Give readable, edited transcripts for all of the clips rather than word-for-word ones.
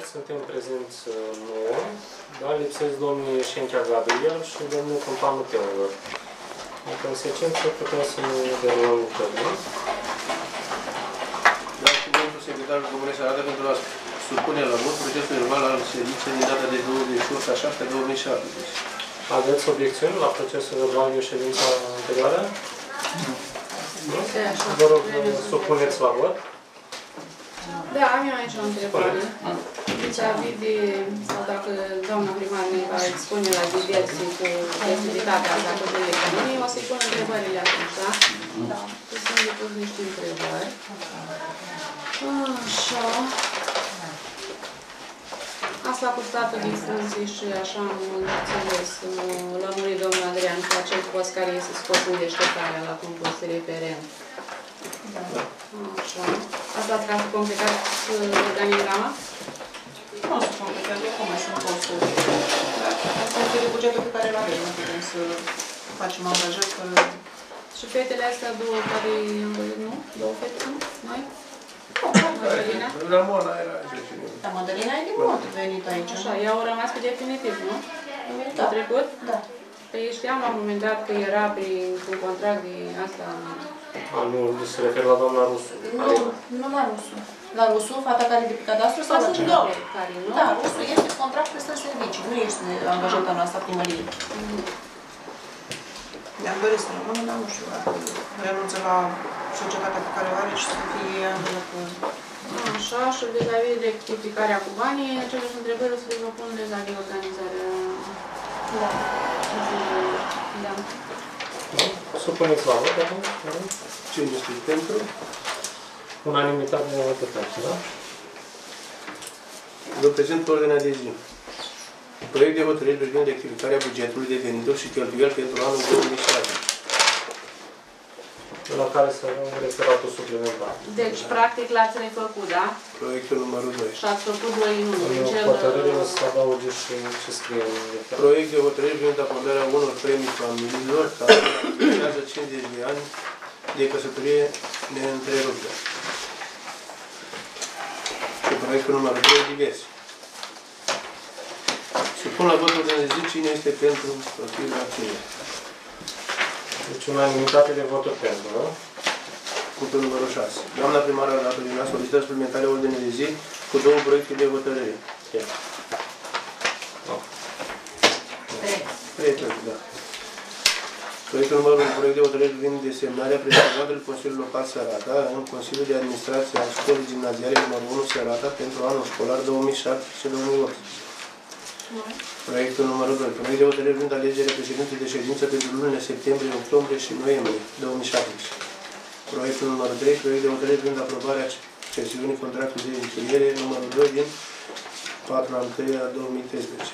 concert, suntem prezenți noi, dar lipsesc domnul Șenchea Gabriel și domnul Câmpanu Teodor. În consecință putem să ne derulăm lucrările. Vreau și domnul secretarul Comunei Arată pentru a supune la vot procesul verbal al ședinței din data de 28/7/2017. Aveți obiecțiuni la procesul verbal din ședința anterioară? Nu. Nu? Vă rog, supuneți la vot. Da, am eu aici o întrebare. Vis-a-vis de, sau dacă doamna primar ne va expune la diverse cu festivitatea asta cu direcții, o să-i pun întrebările atunci, da? Da. Păi să-mi depus niște întrebări. Așa. Asta cu statul distanței și așa am înțeles. L-a murit domnul Adrian cu acel post care este scos în deșteptarea la concurs referent. Da. Așa. Asta ați fost complicat organigrama? Nu o să complicat, eu cum mai sunt consulti. Asta este de bugetul pe care îl avem, nu putem să facem angajat că... Și fetele astea două care i-am văzut, nu? Două fete sunt? Noi? Nu, Madalina. Ramona era aici. Da, Madalina e din mult venit aici. Așa, ea au rămas pe definitiv, nu? Da. A trecut? Da. Păi știam la un moment dat că era prin contract de asta... A, nu, se referă la doamna Rusu. Nu, nu la Rusu. La Rusu, fata care e de pe cadastru sau la celălalt? Da, Rusu este contract prestări servicii, nu este angajată noastră primărie. Mi-am dorit să rămână, dar nu știu, renunță la societatea pe care o are și să fie angajată. Așa, și vis-a-vis de rectificarea cu banii, acele întrebări o să vă pun vis-a-vis organizarea. Da. Da. Supuneți la vot, acum? Cine este pentru? Unanimitate de votătați, da? Vă prezint ordinea de zi. Proiect de hotărâre privind rectificarea bugetului de venituri și cheltuieli pentru anul 2007. La care să avem referatul suplimentar. Deci, practic, l-ați refăcut, da? Proiectul numărul 2. Și ați făcut 2-1. În hotărâre o să adauge și ce scrie în referat. Proiect de hotărâre privind acordarea unor premii familiilor care realizează 50 de ani de căsătorie neîntreruptă. Și proiectul numărul 2 diverse. Supun la votul de zi cine este pentru proiectul acțiunii. Deci unanimitate de voturi pentru, nu? Punctul numărul 6. Doamna primară a datului din a solicită suplimentare ordine de zi cu două proiecte de hotărâre. Da. Proiectul numărul 1, proiect de hotărâre privind desemnarea președintelui Consiliului Local Sărata în Consiliul de Administrație a Școlii Gimnaziale numărul 1 Sărata pentru anul școlar 2007-2008. Proiectul numărul 2. Proiect de hotărâre privind alegerea președintelui de ședință pentru lunile septembrie, octombrie și noiembrie 2017. Proiectul numărul 3. Proiect de hotărâre privind aprobarea cesiunii contractului de închiriere numărul 2 din 4/1/2013.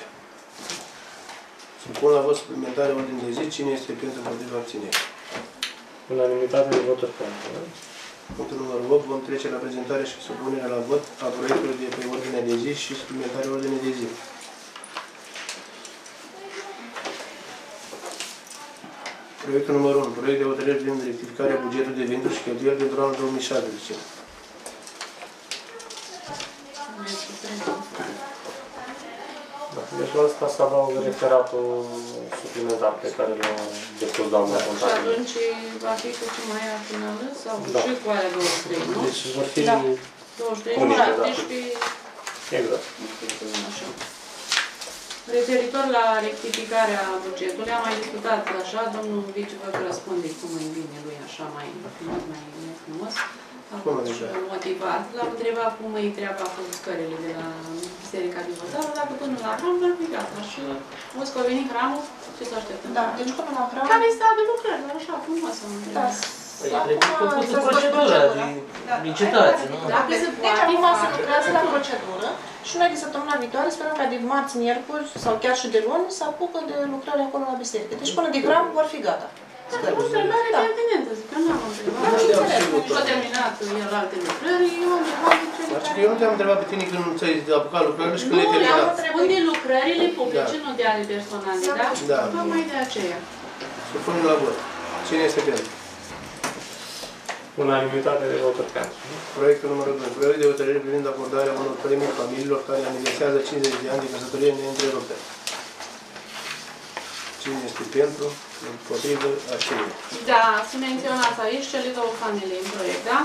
Supun la vot suplimentare ordine de zi. Cine este pentru împotriva abținere? Unanimitate de voturi pentru. Punctul numărul 8. Vom trece la prezentare și supunerea la vot a proiectului de pe ordine de zi și suplimentare ordine de zi. Proiectul numărul 1. Proiect de hotărâre privind rectificarea bugetului de venituri și cheltuieli pentru anul 2017. Deci la asta s-a dat referatul suplimentar pe care l-am depus doamna contabilă. Și atunci va fi cu ce mai a finală? Sau și cu alea 23, nu? Deci vor fi 23, nu? Exact. Referitor la rectificarea bugetului, am mai discutat așa, domnul Viciu vă răspunde cum îi vine lui așa mai frumos. Am motivat, l-am întrebat cum îi treaba cu scările de la Biserica Bivotară, dacă până la hram vor fi gata și auzi că a venit hramul, ce să așteptăm? Da, deci până la hram... Care este de lucrări, dar așa, frumos am întrebat. Păi trebuie făcută procedura de licitație, nu? Deci acum se lucrează la procedură și noi de săptămâna viitoare sperăm ca de marți, miercuri sau chiar și de luni să apucă de lucrări acolo la biserică. Deci până de hram vor fi gata. Dar o întrebare pertinentă, zic că nu am întrebat. Nu înțeleg, și-a terminat iar alte lucrări, eu am întrebat de ce lucrări. Eu nu te-am întrebat pe tine când nu ți-ai apucat lucrările și când le-ai terminat. Nu, le-am întrebat de lucrările publice, nu de ale personale, da? Da. Tocmai de aceea. Să punem la vot. Cine este pentru? Unanimitate de voturi. Proiectul numărul 2. Proiect de hotărâre privind acordarea unor premii familiilor care aniversează 50 de ani de căsătorie neîntreruptă. Cine este pentru? Împotrivă? Abținere. Da, să menționați aici cele două familii în proiect, da?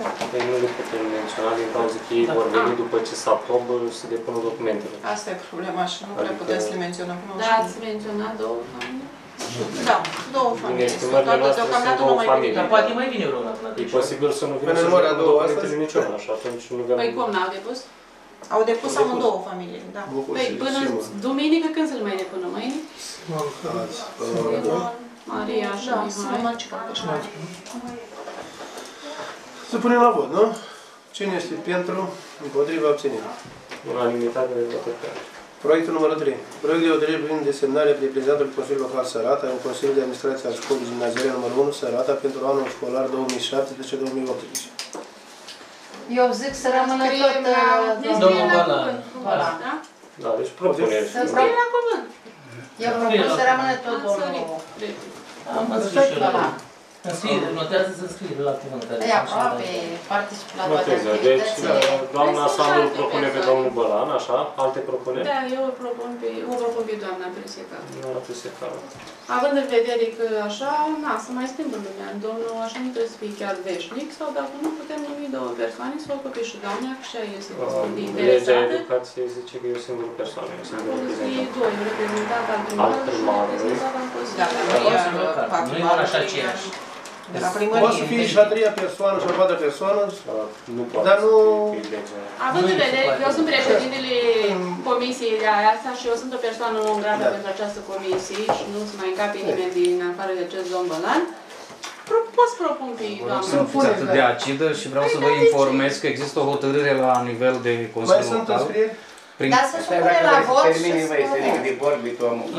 Da. Păi nu le putem menționa din cauza că ei vor veni după ce se aprobă și se depună documentele. Asta e problema și nu prea puteți să le menționăm. Da, ați menționat două familii? Da, două familii. Deocamdată nu mai vine. Dar poate mai vine vreuna. E posibil să nu vină să joacă documentele niciodată și atunci nu le-am... Păi cum n-au depus? Au depus amândouă familii, da. Păi până duminică când să le mai depună? Mâine? Maria și Mihai. Să punem la vot, nu? Cine este pentru? Împotriva? Abținere. Unanimitate de voturi. Proiectul numărul 3. Proiect de hotărâre privind desemnarea reprezentantului Consiliului Local Sărata în Consiliul de Administrație al Școlii Gimnaziale numărul 1 Sărata pentru anul școlar 2017-2018. Eu zic să rămână tot domnul Balan. Da, deci propuneți. Să scrie la cuvânt. Eu propun să rămână tot domnul. Am văzut și eu. Înscriere, notează să înscriere la cuvântare. E aproape, participă la toate activitățile. Deci, doamna Sandu îl propune pe domnul Bălan, așa? Alte propuneri? Da, eu îl propun pe doamna Presecaru. Doamna Presecaru. Având în vedere că așa, na, să mai schimbă lumea. Domnul așa nu trebuie să fie chiar veșnic, sau dacă nu putem numi două persoane, să o copie și doamna, că și aia este interesată. Legea educației zice că e o singură persoană, e o singură reprezentantă. Doi, reprezentat al primarului și reprezentat al Consiliului. Da, poate să fie și la treia persoană și la patra persoană, dar nu... Având în vedere, eu sunt președintele comisiei de aia asta și eu sunt o persoană non grata pentru această comisie și nu se mai încape nimeni din afară de acest domn Bălan, pot să propun pe doamnă. Sunt atât de acidă și vreau să vă informez că există o hotărâre la nivel de Consiliu Local. Dar să supune la vot și spune.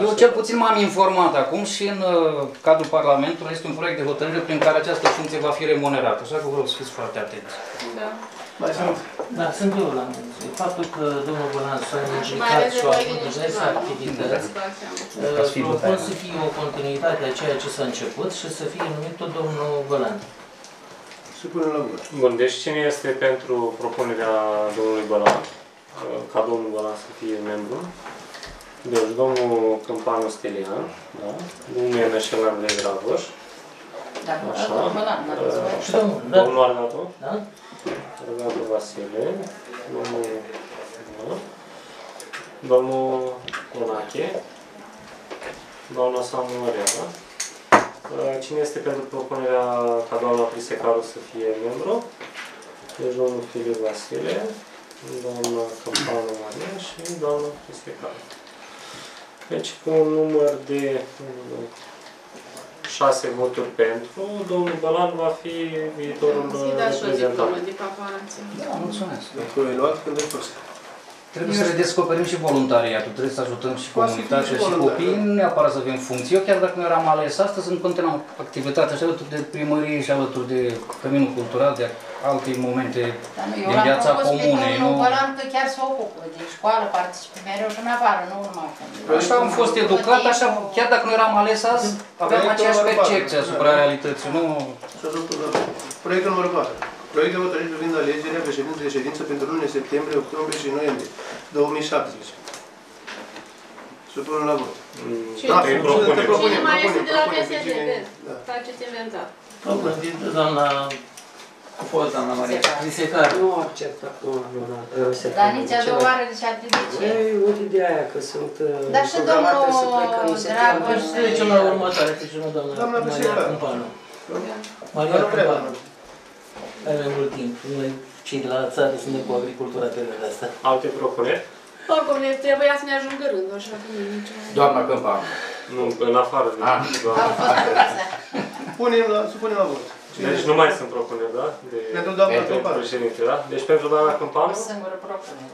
Eu cel puțin m-am informat acum și în cadrul Parlamentului este un proiect de hotărâre prin care această funcție va fi remunerată. Așa că vă rog să fiți foarte atenți. Da. Da, sunt eu la mine. Faptul că domnul Bălan s-a implicat și a avut diverse activități, propun să fie o continuitate a ceea ce s-a început și să fie numit tot domnul Bălan. Supune la vot. Bun, deci cine este pentru propunerea domnului Bălan? Ca domnul Bălan să fie membru. Deci domnul Câmpanu Stelian, da? Domnul Ieneșel Andrei Dragoș. Așa. Domnul Arnatu. Arnatu Vasile. Domnul... Domnul Conache. Doamna Samu Măreana. Cine este pentru propunerea ca doamna Prisecaru să fie membru? Deci domnul Filip Vasile. Doamna Câmpanu Maria și doamna Prisecaru. Deci, cu un număr de 6 voturi pentru, domnul Bălan va fi viitorul reprezentant. Da, mulțumesc. Dacă e luat, când e fost. Trebuie să redescoperim și voluntariatul, trebuie să ajutăm și comunitatea și copiii, nu neapărat să avem funcții. Eu chiar dacă nu eram ales astăzi, sunt continuă activitatea și alături de primărie și alături de Căminul Cultural, de alte momente din viața comunei. Eu l-am propus că chiar se ocupă de școală, participă mereu și în afară, nu urmă. Așa am fost educat, așa, chiar dacă nu eram ales astăzi, aveam aceeași percepție asupra realității. Proiectul numărul 4. Proiect de hotărâre privind alegerea președintelui de ședință pentru lunile septembrie, octombrie și noiembrie 2017. Supun la vot. Cine mai este de la PSD? Faceți inventar. Doamna... A fost doamna Maria Prisecaru. Nu o acceptă acum. Dar nici a doua oară, nici a trebuit. Ei, uite de aia că sunt... Dar și domnul Dragoș... Să trecem la următoare, trecem la doamna Maria Câmpanu. Maria Câmpanu. Avem mult timp. Noi, cei de la țară, suntem cu agricultura pe vremea asta. Alte propuneri? Oricum, ne trebuia să ne ajungă rândul, așa că nu e nicio... Doamna Câmpanu. Nu, în afară de doamna. Supunem la vot. Deci nu mai sunt propuneri, da? Pentru doamna Câmpanu. Deci pentru doamna Câmpanu? O singură propunere.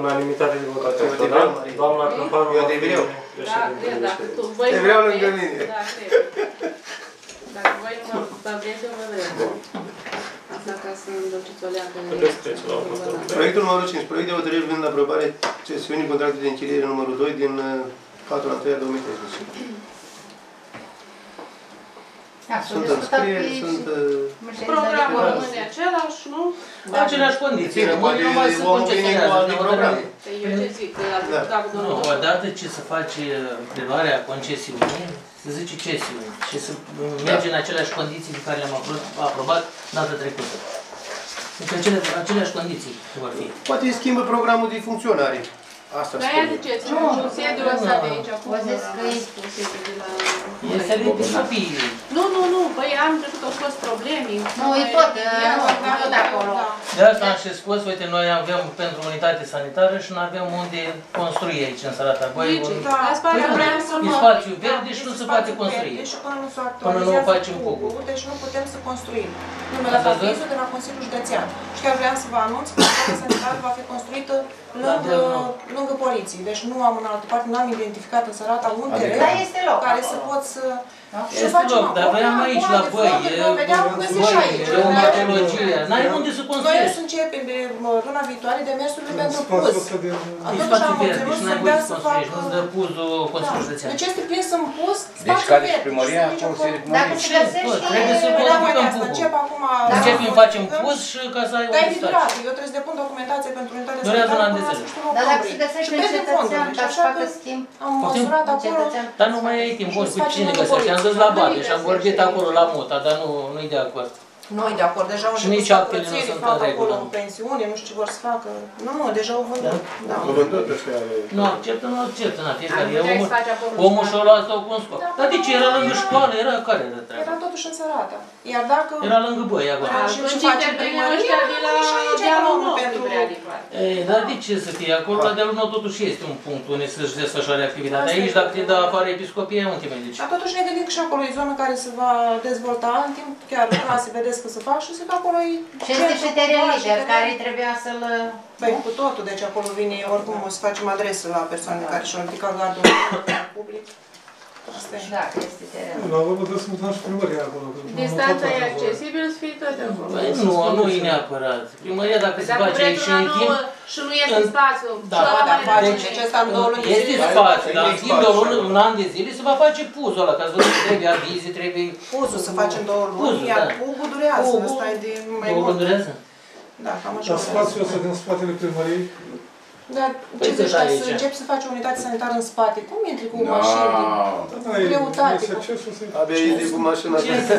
Unanimitate de votat pentru, da? Doamna Câmpanu... Eu te vreau. Da, cred, dacă tu... Te vreau lângă mine. Da, cred. Dacă voi nu mă vreți, eu mă vreau. Proiectul numărul 5. Proiect de hotărâre privind aprobarea cesiunii contractului de închiriere numărul 2 din 4-a 3-a 2013. Sunt înscrieri, sunt... Programul rămâne același, nu? Aceleași condiții. Rămâne numai să concesionează. Eu ce zic? Odată ce se face preluarea concesiunii, se zice cesiune. Și se merge în aceleași condiții pe care le-am aprobat data trecută. Deci aceleași condiții vor fi. Poate îi schimbă programul de funcționare. Asta spune. Dar ia ziceți, nu sediul ăsta de aici acum. Vă zic că e sediul de la... E sediul de copii. Nu, nu, nu, băi, anul trecut au fost probleme. Nu, e tot, nu de acolo. De asta am și spus, uite, noi avem pentru unitate sanitară și nu avem unde construi aici, în Sărata Goi. E spațiu verde și nu se poate construi. Până nu o facem cucu. Deci nu putem să construim. Numele la Partizul de la Consiliul Județean. Și chiar vreau să vă anunț că unitate sanitară va fi construită lângă poliții. Deci nu am în altă parte, n-am identificat în Sărata un teren care să poți să... Este loc, dar veneam aici la băi, e o matologie, n-ai unde să construiești. Noi o să începem de luna viitoare demersurile pentru puz. Atunci am obținut să vrea să facă... Deci este prins în puz, spațiu verde. Dacă se găsește... Trebuie să construim puzul. Începem, facem puz și ca să ai unde stați. Eu trebuie să depun documentație pentru unitatea sanitară până la sfârșitul octombrie. Și pierdem fondurile. Și așa că am măsurat acolo... Dar nu mai ai timp, poți cu cine găsești. Am dus la bani și am vorbit acolo la Mota, dar nu-i de acord. Nu-i de acord, deja au început să curățiri, fac acolo cu pensiune, nu știu ce vor să facă. Nu, nu, deja au vândut. Au vândut ăștia ale... Nu, acceptă, nu acceptă, na, fiecare e omul. Omul și-o luat sau cu un scop. Dar de ce? Era lângă școală, era care era treaba? Era totuși în Sărata. Iar dacă... Era lângă băi, acolo. Și face primăria, și aici e locul pentru... Dar de ce să fie acolo? La de-al unul totuși este un punct unde să-și desfășoare activitatea. Aici, dacă te dă afară episcopia, e un timp aici. Dar totuși ne gândim că și acolo e zonă care se va dezvolta în timp, chiar se vedeți că se fac și zic acolo e... Și este și teren liber, care trebuia să-l... Păi cu totul, deci acolo vine, oricum o să facem adresă la persoanele care și-au ridicat gardul public. Da, este teren. La urmă trebuie să mutăm și primăria acolo. Distanța e accesibilă să fie tot acolo. Păi nu, nu e neapărat. Primăria dacă se face aici în timp... Și nu este spațiu. Da, deci este spațiu, dar în timp de un an de zile se va face puzul ăla, ca să văd că trebuie avize, trebuie... Puzul se face în 2 luni, iar pugul durează, ăsta e de mai mult. Pugul durează? Da, cam așa. Dar spațiul ăsta din spatele primăriei? Dar ce zici, ca să începi să faci o unitate sanitară în spate, cum intri cu mașini? Greutate. Abia intri cu mașina. Ce se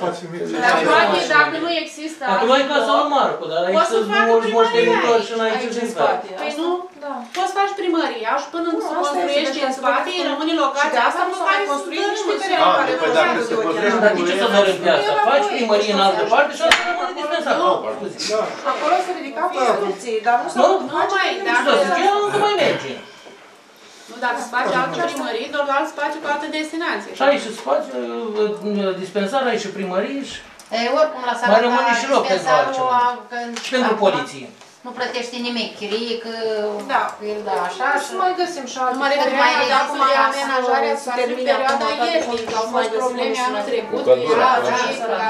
face? Dar poate dacă nu există... Acum e ca sau Marcu, dar aici să-ți mulți teritori și înainte din spate. Păi nu? Poți să faci primăria și până nu se construiești în spate, rămâne locația asta, nu mai construiești niște terenul care nu se construiește. Dar de ce să dorim pe asta? Faci primărie în altă parte și asta rămâne dispensat. Acolo se ridica construcții, dar nu se face. Nu mai merge. Nu, dacă îți faci altă primărie, doar la alt spațiu cu altă destinație. Și ai și spațiu, dispensar, ai și primărie și... Oricum, la Sărata, dispensarul și pentru poliție. Nu plătești nimic, chirie, că... Da, așa și... Nu mai găsim și alte... Dacă mai amenajarea s-a terminat perioada iernii, au fost probleme anul trecut,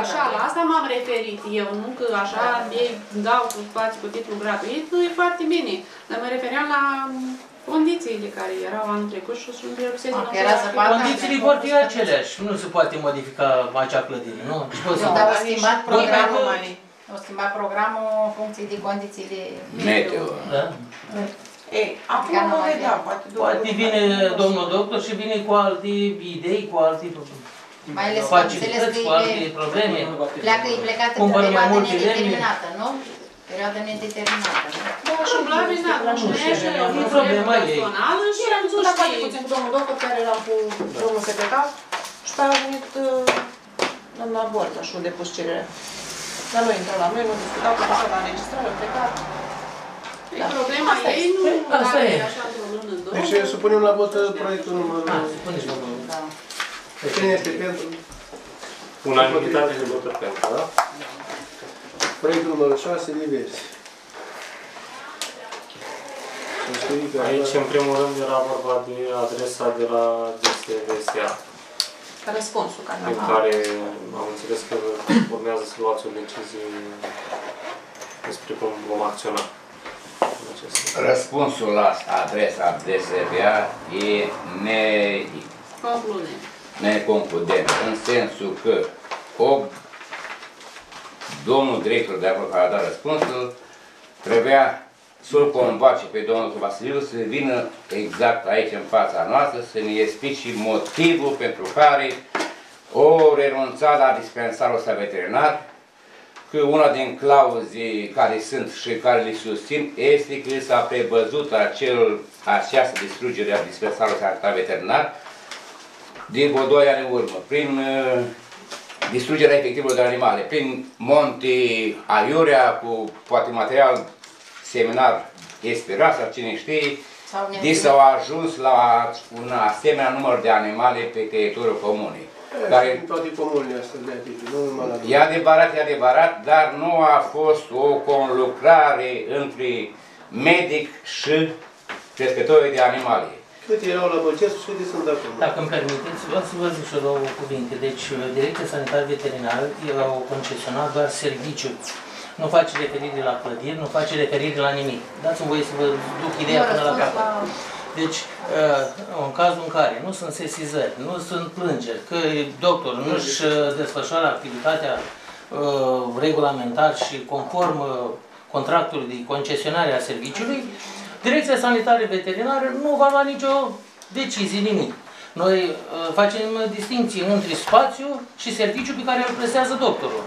așa, la asta m-am referit eu, nu că așa ei dau cu spații cu titlu gratuit, nu e foarte bine, dar mă refeream la condițiile care erau anul trecut și sunt preocupate din nou. Condițiile vor fi aceleași, nu se poate modifica acea clădire, nu? Dar a schimbat programul mai... O schimba programul în funcție de condițiile meteo. Da? Ei, acum nu vedea, poate... Poate vine domnul doctor și vine cu alte idei, cu alte facilități, cu alte probleme. Pleacă, e plecat în perioadă nedeterminată, nu? Perioada nedeterminată, nu? Da, și blaminat, rășunește, e o problemă personală și eram zis la poate puțin cu domnul doctor, care eram cu domnul secretar și pe-a venit doamna Borta și-o depus cererea. Dar nu intră la noi, nu discutau că așa la înregistrare, plecat. Problema ei nu are așa într-o lună, în 2. Deci supunem la votă proiectul numărul... Supuneți la votă. Cine este pentru? Unanimitate de voturi pentru, da? Proiectul numărul 6, diverse. Aici, în primul rând, era vorba de adresa de la DSVSA. Răspunsul care am avut. În care am înțeles că urmează să luați o decizie despre cum vom acționa. Răspunsul la adresa DSVA e neconcludent, în sensul că domnul director de acolo care a dat răspunsul trebuia să-l convoace pe domnul Vasiliu să vină exact aici în fața noastră să ne explice motivul pentru care o renunța la dispensarul ăsta veterinar, că una din clauze care sunt și care le susțin este că s-a prevăzut această distrugere a dispensarului ăsta veterinar din vreo 2 ani în urmă, prin distrugerea efectivă de animale, prin Monte Aiurea, cu poate material seminar esperat sau cine știe, s-au ajuns la un asemenea număr de animale pe teritoriul comunei. Care, toate comunile astea de aici, nu numai la e adevărat, dar nu a fost o conlucrare între medic și crescătorii de animale. Câte erau la Bălcescu și câte sunt de acum. Dacă îmi permiteți, vreau să vă zic și două cuvinte. Deci, Direcția Sanitară Veterinară au concesionat doar serviciu. Nu face referire la clădiri, nu face referire la nimic. Dați-mi voie să vă duc ideea până la capăt. Deci, în cazul în care nu sunt sesizări, nu sunt plângeri, că doctorul nu-și desfășoară activitatea regulamentar și conform contractului de concesionare a serviciului, Direcția Sanitară Veterinară nu va lua nicio decizie, nimic. Noi facem distinții între spațiu și serviciu pe care îl prestează doctorul.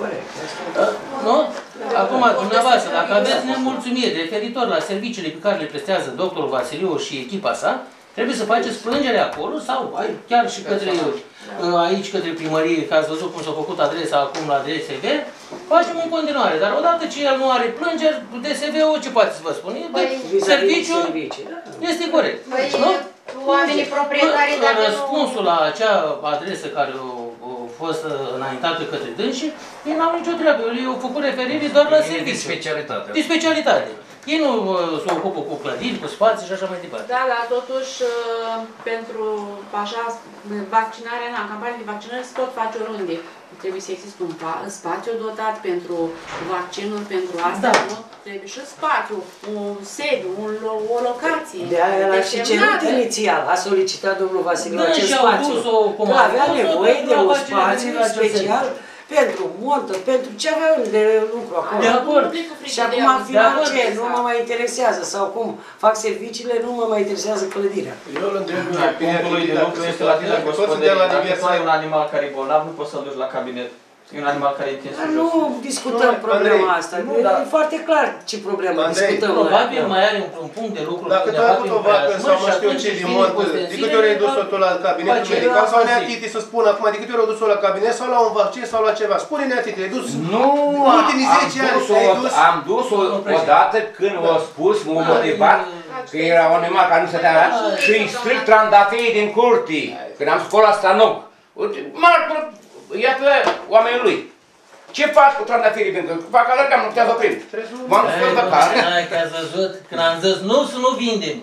Nu? Acum, dumneavoastră, dacă aveți nemulțumiri referitor la serviciile pe care le prestează doctorul Vasiliu și echipa sa, trebuie să faceți plângere acolo sau chiar și către aici, către primărie, că ați văzut cum s-a făcut adresa acum la DSV, facem în continuare. Dar odată ce el nu are plângeri, DSV-ul ce poate să vă spune? Serviciul este corect. Oamenii proprietari, dacă răspunsul la acea adresă care a fost înaintată către dânsii, ei n-au nicio treabă. Ei au făcut referire doar la serviciu. De specialitate. De specialitate. Ei nu se ocupă cu clădiri, cu spații și așa mai departe. Da, dar totuși, pentru așa, vaccinarea, în campanie de vaccinare se pot face oriunde. Trebuie să existe un spațiu dotat pentru vaccinuri, pentru asta, da. Nu? Trebuie și spațiu, un sediu, o locație. De aia l-a și cerut inițial, a solicitat domnul Vasiliu acest spațiu. Că avea nevoie de un spațiu special pentru montă, pentru ce avea de lucru acolo. De acord. Și acum, final, ce? Nu mă mai interesează. Sau cum fac serviciile, nu mă mai interesează clădirea. Eu îl întreb punctului de lucru este la tine, dacă tu ai un animal care e bolnav, nu poți să-l duci la cabinet. E un animal care e jos. Nu discutăm problema asta. E foarte clar ce problemă discutăm. Probabil mai are un punct de lucru. Dacă tu ai avut o vacă sau mă știu ce din montă, de câte ori ai dus-o tu la cabinetul medical sau neatite să spun acum, de câte ori ai dus-o la cabinet sau la un vaccin sau la ceva. Spune neatite, ai dus. Nu, am dus-o odată când o spus, m-a motivat, că era un animal care nu stătea și îi stric trandafirii din curte, când am scos la Stanoc. Iată oamenii lui. Ce faci cu trandafirii? Pentru că fac alergam, nu putea să prind. M-am scos pe care. Ați văzut, când am zis nu, să nu vindem.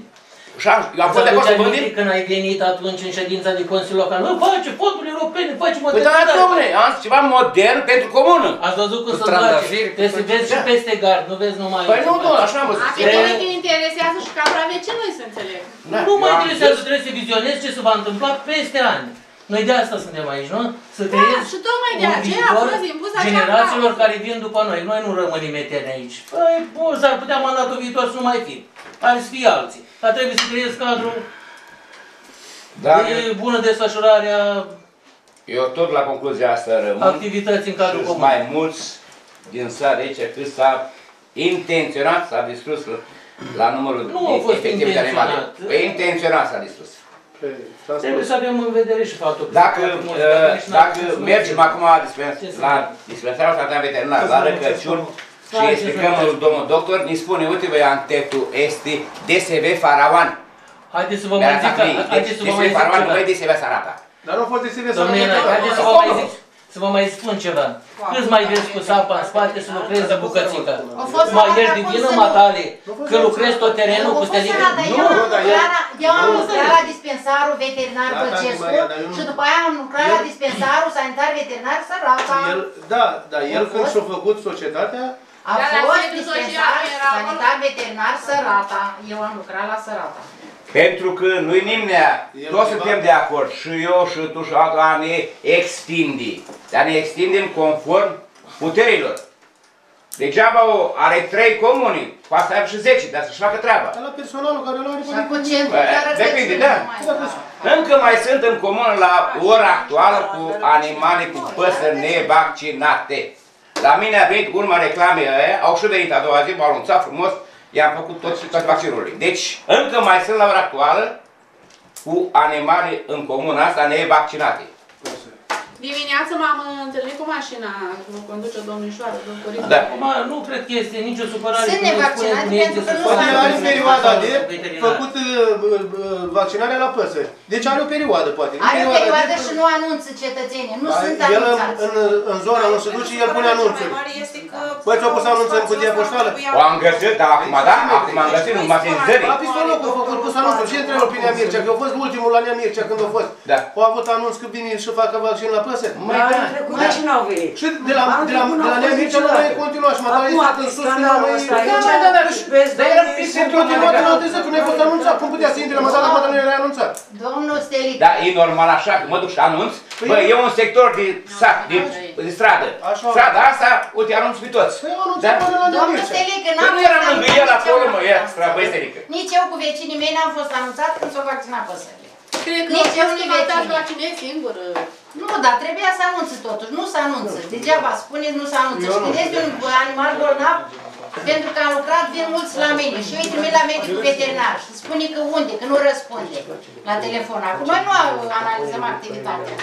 Și am fost de acolo să vândim? Când ai venit atunci în ședința de Consiliu Local, nu face fonduri europene, face modernizare. Păi da, dom'le, am zis ceva modern pentru comună. Ați văzut cum să-l faci, trebuie să vezi și peste gard, nu vezi numai... Păi nu, dom'le, așa am văzut. Adică ne interesează și capra vecinului, să înțeleg. Nu mă interesează, trebuie să vizionezi ce se va întâmpla peste ani. Noi de asta suntem aici, nu? Să trăiesc un viitor generațiilor care vin după noi. Noi nu rămânim eterne aici. Păi, bun, s-ar putea mandatul viitor să nu mai fi. Ar fi alții. Dar trebuie să trăiesc cadrul de bună desfășurare a... Eu tot la concluzia asta rămân. Activități în cadrul comun. Mai mulți din țară aici, că s-a intenționat, s-a distrus la numărul efectiv de animale. Păi intenționat s-a distrus. Trebuie să avem în vedere și faptul că dacă mergem acum la dispensarul ăsta veterinar, la răcăciuni și explicăm domnul doctor, ne spune, uite băi, antetul este DSV Faravan. Haideți să vă mai zic ceva. DSV Sarata. Dar nu a fost DSV Sarata. Haideți să vă mai spun ceva. Câți mai vezi cu sapa în spate să lucrezi de bucățică? Mai ieși din vină, matale, că lucrezi tot terenul cu stelică. Eu am lucrat la dispensarul veterinar Bălcescu și după aia am lucrat la dispensarul sanitar veterinar Sărata. Da, el când și-a făcut societatea... A fost dispensar sanitar veterinar Sărata. Eu am lucrat la Sărata. Pentru că noi nimnea, toți suntem de acord, și eu, și tu, și altul, a ne extindi. Dar ne extindem conform puterilor. Degeaba o are 3 comuni, poate să aibă și 10, dar să-și facă treaba. Dar la personalul care l-are depinde, da. Încă mai sunt în comun la ora actuală cu animale cu păsări nevaccinate. La mine a venit urma reclamei aia, au și venit a doua zi, m-au anunțat frumos, i-am făcut tot vaccinul. Deci, încă mai sunt la ora actuală cu animale în comun asta nevaccinate. Dimineața m-am întâlnit cu mașina, mă conduce domnișoară, doctoriță. Da. Nu cred că este nicio supărare. Sunt nevaccinați pentru că nu are o perioadă de făcut vaccinarea la păsări. Deci are o perioadă, poate. Are o perioadă și nu anunță cetățenii, nu sunt anunțați. În zona nu se duce, el pune anunțuri. Băi, ți-o pus anunță în cutia poștală? O am găsit, dar acum, da? Acum am găsit, nu m-a senzării. La pistolul a făcut, pus anunțuri. Și între opinia Mircea, că a fost ultimul la Nea Mircea când a fost. Au avut anunț că vine și facă vaccin la păsări. Mai trecut și n-au venit. Și de la Nea Mircea nu mai continua și mă doar este în sus, nu mai este. Dar era piste într-o timpoată în alte zi, că nu ai fost anunțat. Cum putea să intre la măsat, dacă nu era anunțat? Domnul Stelic. Da, e normal așa, că mă duc și anunț. Bă, e un sector de sat, de stradă. Strada asta, uite, anunț pe toți. Păi eu anunțat până la Nea Mircea. Nu eram lângă el acolo, mă, era strabăiserică. Nici eu cu vecinii mei n-am fost anunțat când s-o vaccinat păsările. Cred că nici eu nu v-ați vaccinat singură. Nu, dar trebuia să anunțe totuși, nu se anunță. Degeaba spuneți, nu se anunță. Și când este un animal bolnav, pentru că am lucrat, vin mulți la mine și eu îi trimit la medicul veterinar și spune că unde, că nu răspunde la telefon. Acum noi nu analizăm activitatea,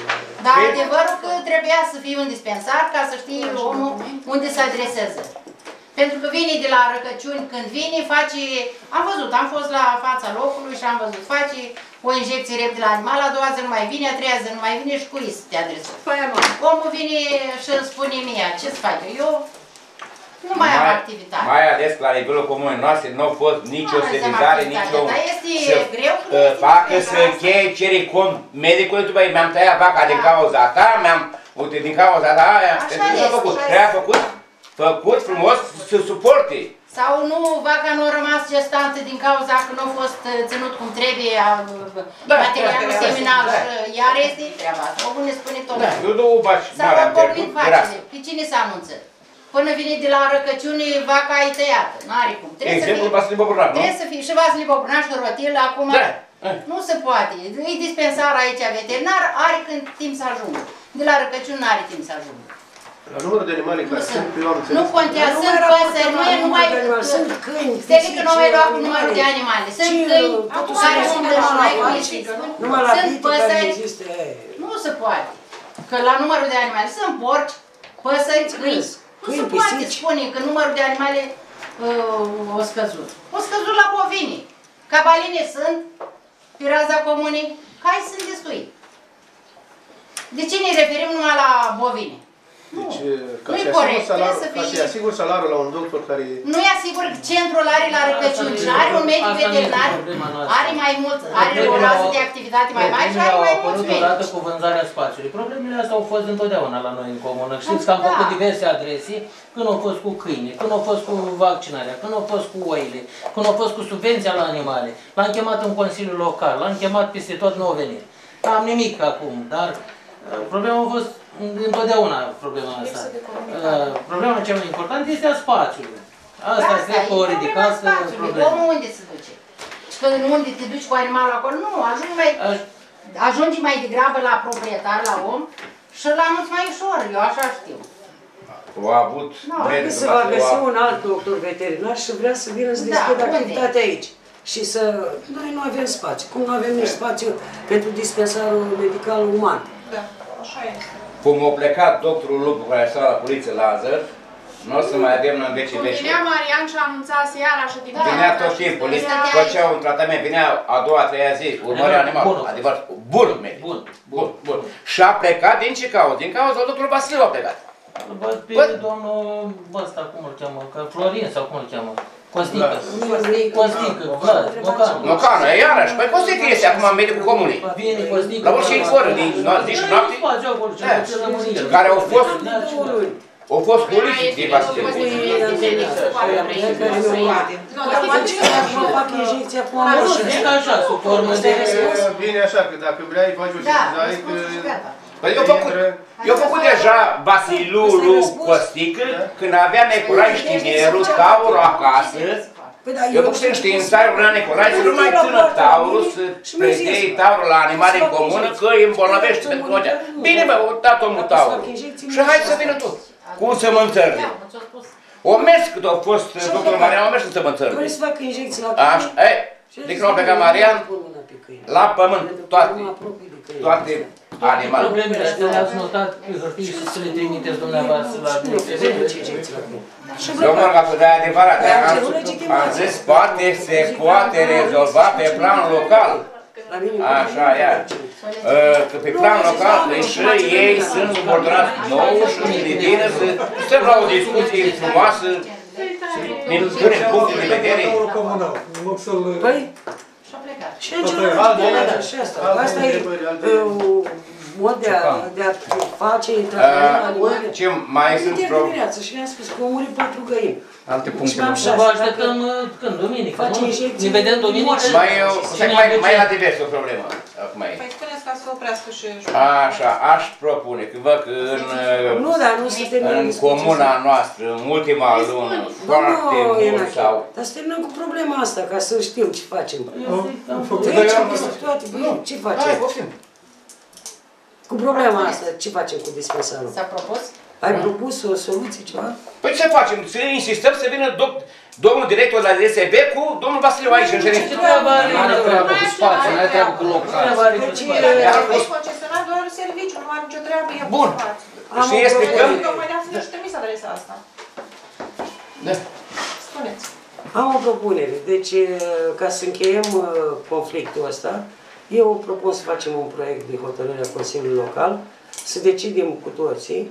dar adevărul că trebuia să fie un dispensar ca să știe omul unde se adresează. Pentru că vine de la răcăciuni, când vine, face, am văzut, am fost la fața locului și am văzut, face o injecție repede la animal, a doua zi nu mai vine, a treia zi nu mai vine și cui să te adresezi. Omul vine și îmi spune mie, ce să fac eu? Nu mai am activitate. Mai ales la nivelul comunei noastre nu a fost nicio sesizare, nicio... Dar este greu că nu este... Facă să cheie, cere cont medicului, după mi-am tăiat vaca din cauza ta, mi-am... Uite, din cauza ta aia... Așa este, așa este. Făcut frumos să suporte. Sau nu, vaca nu a rămas gestantă din cauza că nu a fost ținut cum trebuie materialul seminal și iar este treaba asta. Omul ne spune tot. S-au pornit vacile. Pe cine se anunță? Până vine de la răcăciune, vaca e tăiată. N-are cum. Trebuie să fie și vasile Bobrnaș și rotil acum. Nu se poate. E dispensar aici veterinar, are când timp să ajungă. De la răcăciune nu are timp să ajungă. La numărul de animale care sunt, eu am înțeles. Nu contează, sunt păsări, nu e numai câini. Se zic că nu mai luat cu numărul de animale. Sunt câini, care sunt numai cu ei. Sunt păsări, nu se poate. Că la numărul de animale sunt porci, păsări, câini. Nu se poate spune că numărul de animale o scăzut. O scăzut la bovini. Cabaline sunt, pe raza comunii, cai sunt destui. De ce ne referim numai la bovine? Deci, ca să-i asigur salariul la un doctor care... Nu e asigur centrul are la răcăciuni și are un medic veterinar, are mai mult, are o rază de activitate mai mare și are mai mulți medici. Problemele au apărut odată cu vânzarea spațiului. Problemele astea au fost întotdeauna la noi în comună. Știți că am făcut diverse adrese, când au fost cu câine, când au fost cu vaccinarea, când au fost cu oile, când au fost cu subvenția la animale. L-am chemat în Consiliul Local, l-am chemat peste tot, nu au venit. N-am nimic acum, dar problema a fost... Întotdeauna problema asta. Problema cea mai importantă este a spațiului. Asta este o ridicată problemă. Omul unde se duce? Că în unde te duci cu animalul acolo? Nu, ajungi mai degrabă la proprietar, la om și la nu mai ușor, eu așa știu. Trebuie să va găsi un alt doctor veterinar și vrea să vină să deschidă activitatea aici. Și să... Noi nu avem spațiu. Cum nu avem nici spațiu pentru dispensarul medical uman? Da, așa este. Cum a plecat doctorul Lupu, care s-a la poliție la Azăr, nu o să mai avem în vecii vești. Vinea Marian și anunța seara și din vinea tot timpul, făcea un tratament, vinea a doua, a treia zi, urmărea animalul, adevărat, bun. Și a plecat din ce cauză? Din cauza doctorului Vasiliu a plecat. Pe domnul ăsta, cum îl cheamă, Florin sau cum îl cheamă? Costică. Costică, Vlad, Mocanu. Mocanu, iarăși, păi Costică este acum în medicul comunii. La orice ori, din zi și noapte, care au fost Au fost poliții de vaccinare. Nu, dar mă zic că mă fac injecția cu amășină. Bine așa, că dacă vrei, faci o sesizare, că... Eu făcut deja Basilul lui Costică, când aveam Necolae Știnerul, Taurul acasă. Eu duc în științare, la Necolae, să nu mai țină Taurul, să predei Taurul la animale în comună, că îi îmbolnăvește pe cogea. Bine, bă, dat omul Taurul. Și hai să vină tot. Cum să mă înțărge? O mers cât a fost doctorul Marian, o mers să mă înțărge. Vreau să fac injecții la pământ. De când a plecat Marian, la pământ, toate animale. Problemele astea le-ați notat, să le trimiteți dumneavoastră la pământ. Domnul, că de adevărat, am zis, poate se poate rezolva pe plan local. Așa, iar. Că pe plan local, și ei sunt subordonați nouă și militină, să vreau o discuție frumoasă, ne pune punctul de vedere. Păi, și asta, asta e mod de a face tratamentul animale. Ce mai sunt probleme? Și ne-am spus că omul îi pătrugăim. Alte puncte. Vă așteptăm când? Duminică, nu? Ne vedem duminică? Mai la divers o problemă. Păi spuneți ca să oprească și... Așa, aș propune că văd că în comuna noastră, în ultima lună, foarte mult sau... Dar să terminăm cu problema asta, ca să știm ce facem. Trecem peste toate, ce facem? Hai, poftim. Cu problema asta, ce facem cu dispensarul? S-a propus? Ai propus o soluție, ceva? Păi ce facem? Să insistăm să vină domnul director la DSB cu domnul Vasile aici, în genere. Nu are treabă cu spațiu, nu are treabă cu loc. Deci, concesionat doar serviciu, nu are nicio treabă, e cu spațiu. Bun. Și este că... Mai de-am să ne știu mi s-a adresa asta. Da. Spuneți. Am o propunere. Deci, ca să încheiem conflictul ăsta, eu propun să facem un proiect de hotărâre a Consiliului Local, să decidem cu toții,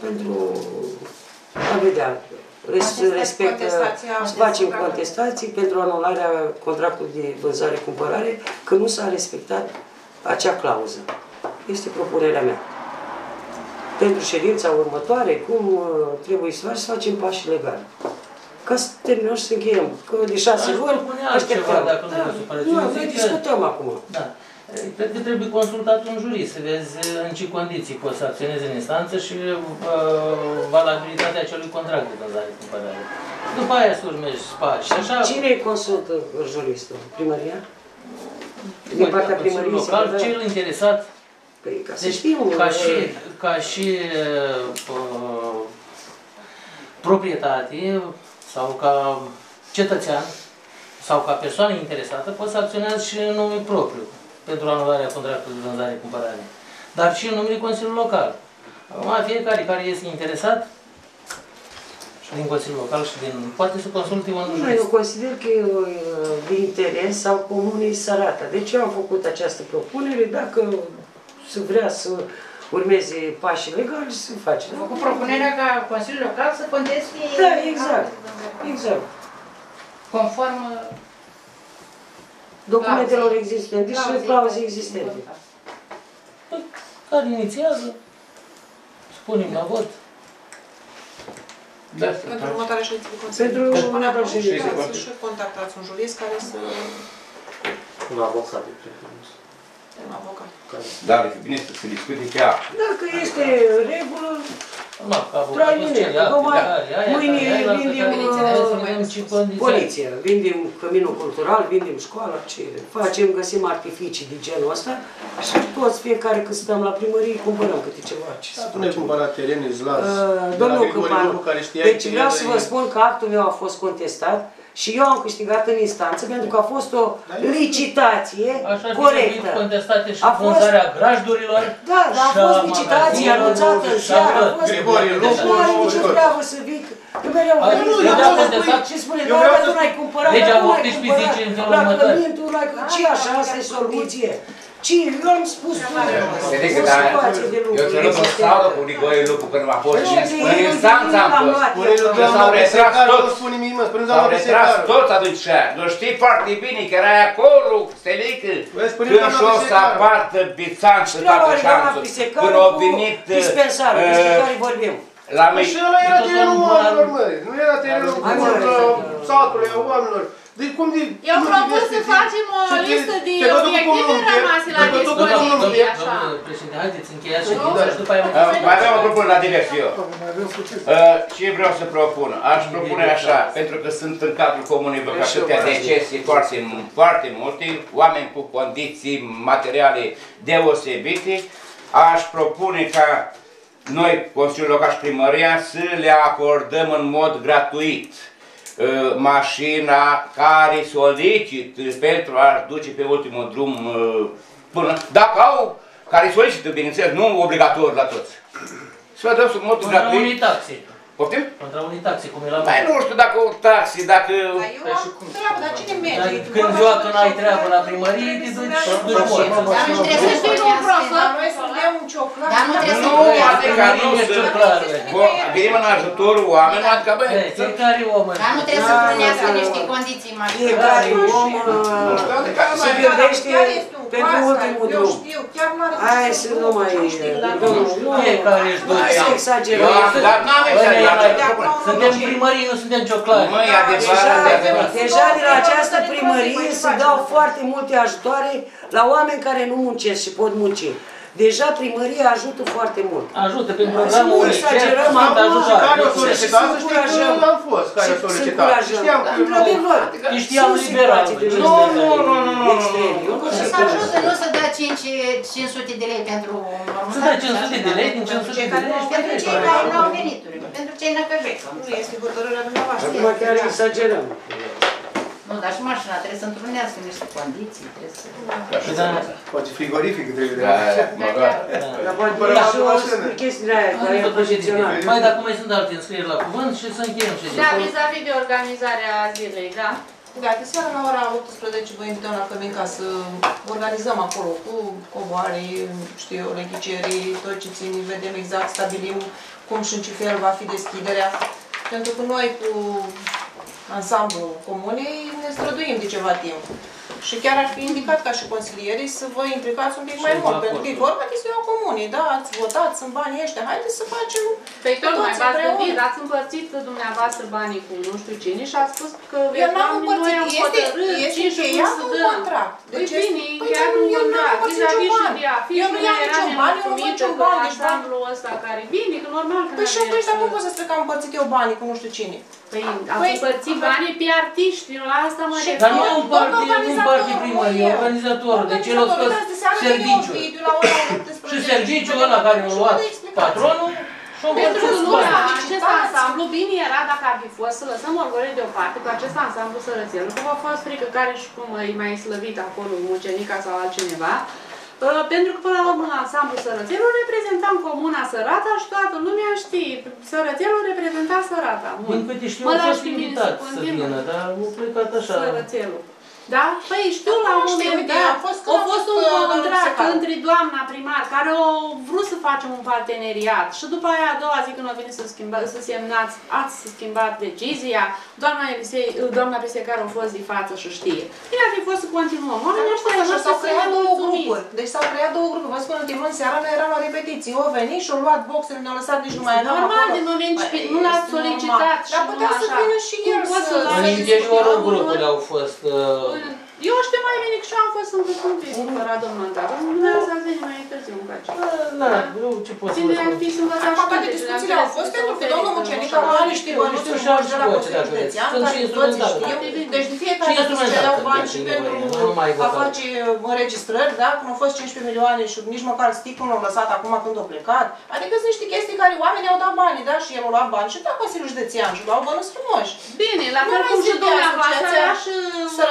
pentru a vedea, să facem contestații pentru anularea contractului de vânzare-cumpărare, că nu s-a respectat acea clauză. Este propunerea mea. Pentru ședința următoare, cum trebuie să facem pași legali. Ca să terminăm și să încheiem. Că de 6 luni așteptăm. Noi discutăm acum. Cred că trebuie consultat un jurist, să vezi în ce condiții poți să acționezi în instanță și valabilitatea acelui contract de vânzare-cumpărare. După aia să urmezi pași și așa... Cine consultă juristul? Primăria? Din partea primăriei local, cel interesat... Deci, ca și proprietate sau ca cetățean sau ca persoană interesată, poți să acționezi și în nume propriu. Pentru anularea contractului de vânzare-cumpărare, dar și în numele Consiliului Local. Acum, fiecare care este interesat, și din Consiliul Local și din... poate să consulte un jurist. Eu consider că e de interes sau comunei Sărata. Deci eu am făcut această propunere, dacă se vrea să urmeze pașii legali, se face. Am făcut propunerea ca Consiliul Local să conteste... Da, exact. Exact. Conform... documentelor existente și clauze existente. Care inițiază, spunem la vot. Pentru următoarea ședință de Consiliu. Pentru următoarea ședință de Consiliu. Și contactați un jurist care să... Un avocat, de preferență. Un avocat. Dar e bine să se discute chiar. Dacă este regulă, traiune. Mâine vindem poliția, vindem căminul cultural, vindem școala, facem, găsim artificii de genul ăsta și toți, fiecare când stăm la primărie, cumpărăm câte ceva. Tu ne-ai cumpărat teren, îți las. Domnul Câmpanu, deci vreau să vă spun că actul meu a fost contestat și eu am câștigat în instanță pentru că a fost o licitație corectă. A fost vânzarea grajdurilor. Da, dar a fost licitație anunțată în seară. Deci nu are nicio treabă să vii că mereu și spune, doamne, tu n-ai cumpărat, nu n-ai cumpărat, la cămintul, ce așa, asta e soluție. ci eu am spus eu ți-am luat o sală cu Nigoilu cu când a fost și în instanță am fost. S-au retras toți. S-au retras toți atunci. Nu știi foarte bine că erai acolo, Stelică. Când și-o să apartă Bițan și toată șanțul. Când au venit... Dispensarul, despre care vorbim. Și ăla era terenul oamenilor, măi. Nu era terenul satului, a oamenilor. Deci cum zic? Eu propun să facem o listă de obiective rămase la dispoziție, așa. Domnul președinte, haideți, încheiați și după aia... Mai aveam o propunere la divers, eu. Ce vreau să propun? Aș propune așa, pentru că sunt în cadrul comunei vă atâtea decesii foarte multe, oameni cu condiții materiale deosebite, aș propune ca noi, Consiliul Local și Primăria, să le acordăm în mod gratuit mașina care solicit pentru a duce pe ultimul drum până, dacă au, care solicită, bineînțeles, nu obligatoriu la toți. Să le dăm sub modul gratuit. Contra unii taxi. Poftim? Contra unii taxi, cum e la mai nu știu dacă o taxi, dacă... Dar eu am treabă, dar cine merge? Când ziua că n-ai treabă la primărie, te duci și duci mult. Dar nu trebuie să fii un profă, dar nu trebuie să fii un profă. Nu, venim în ajutorul oamenilor, adică băi... Dar nu trebuie să punească niște condiții mai... Se gândește pentru ultimul drum. Hai să nu mai... Fiecare își duce. Se exagerează. Suntem primării, nu suntem cioclari. Deja de la această primărie se dau foarte multe ajutoare la oameni care nu muncesc și pot munci. Deja primăria ajută foarte mult. Ajută prin programul unii. Să nu exagerăm acum. Care o solicitată știi că l-am fost. Care o solicitată. Știam că sunt situații de nu, nu, nu, nu. Să ajută, nu să dea 500 de lei pentru... Să dea 500 de lei din 500 de lei. Pentru cei care nu au venituri. Pentru cei năcăjeți. Nu este hotărârea dumneavoastră. Acum chiar exagerăm. Nu, dar și mașina trebuie să întrunească niște condiții, trebuie să... Poate frigorific trebuie de mașină. Dar poate părău și o mașină. Domnul președinte, mai dacă mai sunt alte înscrieri la cuvânt și să încheiem și... Da, vis-a-vis de organizarea zilei, da? Gata, seara la ora 18 vă invităm la Cămin ca să organizăm acolo cu coboare, știu eu, leghicerii, tot ce țin, vedem exact, stabilim cum și în ce fel va fi deschiderea. Pentru că noi cu... ansamblu comunei, ne străduim de ceva timp. Și chiar ar fi indicat ca și consilierii să vă implicați un pic mai mult, pentru că e vorba chestiunea comunei, da, ați votat, sunt banii ăștia, haideți să facem pe toți împreună. Ați împărțit dumneavoastră banii cu nu știu cine și ați spus că... Eu n-am împărțit, este cheiat un contract. Păi bine, chiar nu am împărțit niciun bani. Eu nu i-am niciun bani, eu nu văd niciun bani. Ansamblul ăsta care vine, că normal că... Păi și atunci, dar cum pot să spui că am împărțit eu banii cu nu știu cine? Păi ați împărțit banii pe artiști, la asta mă refer. Dar nu împărțit. Parte primărie, organizatorul, deci el a scos serviciul. Și serviciul ăla care a luat patronul și-a împărțit banii. Acest ansamblu bine era dacă ar fi fost să lăsăm orgolele deoparte, că acest ansamblu să rățină. Că v-a fost frică care și cum e mai slăvit acolo mucenica sau altcineva. Pentru că până la urmă în ansamblu Sărățelul reprezentam comuna Sărata și toată lumea știe, Sărățelul reprezenta Sărata. Din câte știu, a fost limitat să vină, dar a plecat așa. Sărățelul. Da? Păi știu la un moment dat, a fost un contract între doamna primar care a vrut să facem un parteneriat și după aia a doua zi când a venit să semnați, ați schimbat decizia, doamna Prisecare a fost de față și știe. Bine ar fi fost să continuăm. S-au creat două grupuri. Deci s-au creat două grupuri. Vă spun, în timpul seara noi eram la repetiții. O venit și-o luat boxele, ne-au lăsat nici nu mai eram acolo. Normal, din moment ce nu l-ați solicitat și nu așa. Dar putea să vină și el să... Deci oră grupurile au fost... Eu știu mai bine că și-am fost încă cumpliți cu Radomânta. Nu vreau să-l veni mai târziu în căci. Da, nu, ce pot să vă spun? Toate discuțiile au fost pentru că domnul Mucenică are niște bani și bani de la Constituția, care toți știu. Deci de fiecare dată se dau bani și pentru a face înregistrări, da? Când au fost 15 milioane și nici măcar sticul nu l-au lăsat acum când au plecat. Adică sunt niște chestii care oamenii au dat bani, da? Și el au luat bani și da, Consiliul Județean și luau bănuți frumoși. Bine, la fel cum și dumneavoastră și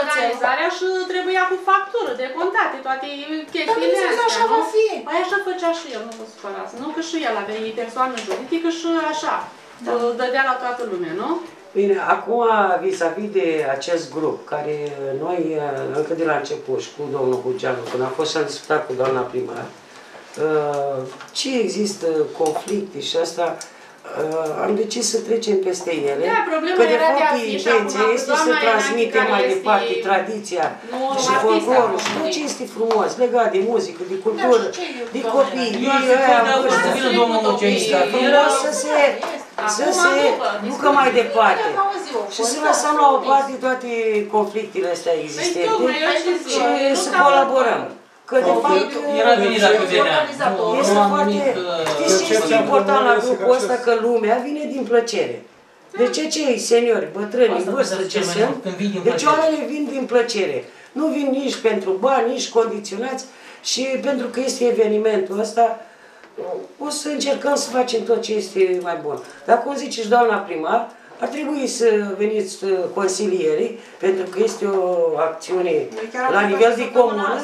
organizarea și trebuia cu factură, de contate, toate chestiile astea, nu? Așa va fi. Păi așa făcea și el, nu vă supărați. Nu că și el avea persoană juridică și așa, dădea la toată lumea, nu? Bine, acum, vis-a-vis de acest grup, care noi, încă de la început, cu domnul Hugeanu, când am fost să discutat cu doamna primar, ce există conflicte și asta, am decis să trecem peste ele, da, că de fapt intenția este să transmitem mai departe tradiția și folclorul și tot ce este frumos, legat de muzică, de cultură, de copii, de aia vârstă. Vreau să se ducă mai departe și să lăsăm la o parte toate conflictele astea existente și să colaborăm. Că de fapt, este foarte, știți ce este important la grupul ăsta? Că lumea vine din plăcere. De ce cei seniori, bătrâni, vârstă, ce sunt, deci oamenii vin din plăcere. Nu vin nici pentru bani, nici condiționați și pentru că este evenimentul ăsta, o să încercăm să facem tot ce este mai bun. Dar cum zice și doamna primar, ar trebui să veniți consilierii, pentru că este o acțiune la nivel de comună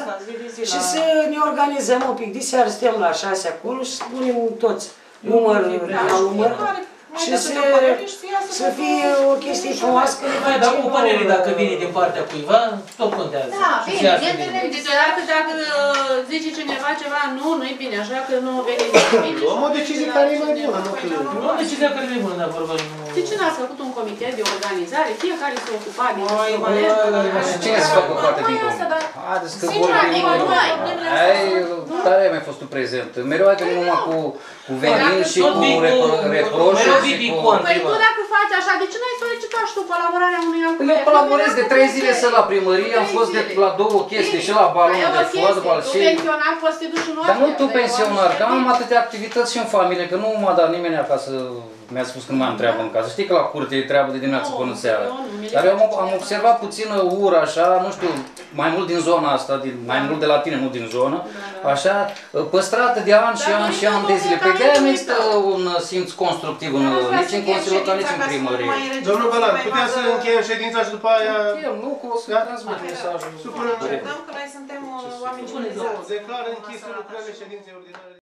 și să ne organizăm un pic. De seară suntem la 6 acolo și spunem toți numărul la număr și să fie o chestie frumoasă. Mai dau o părere dacă vine din partea cuiva, tot contează. Da, bine, deodată dacă zice cineva ceva, nu-i bine, așa că nu veni bine. Luăm o decizie care e mai bună. Luăm o decizie care e mai bună, dar vorba nu... De ce n-ați făcut un comitet de organizare? Fiecare s-a ocupat din ce? Cine s-a ocupat din comitet? Haideți că vorbim. Tare ai mai fost tu prezent. Mereu ai venit numai cu venin și cu reproșul. Păi tu dacă faci așa, de ce n-ai solicitat și tu colaborarea unui alt comitet? Eu colaborez de 3 zile să la primărie, am fost la 2 chestii și la balonul de fotbal. Tu pensionar poți să te duci în orice. Dar nu tu pensionar, că am atâtea activități și în familie, că nu m-a dat nimeni acasă. Mi-a spus că nu mai am treabă în casă. Știi că la curte e treabă de dimineață până seara. Dar eu am observat puțină ură, așa, nu știu, mai mult din zona asta, mai mult de la tine, nu din zonă, așa, păstrată de ani și ani și ani de zile. Pe de-aia nu există un simț constructiv nici în Consiliul Local, nici în primărie. Domnul Bălan, putem să încheiem ședința și după aia... Nu, că o să transmit mesajul. Supărăm că noi suntem oameni civilizați. Declară închisul lucrările ședinței ordinare.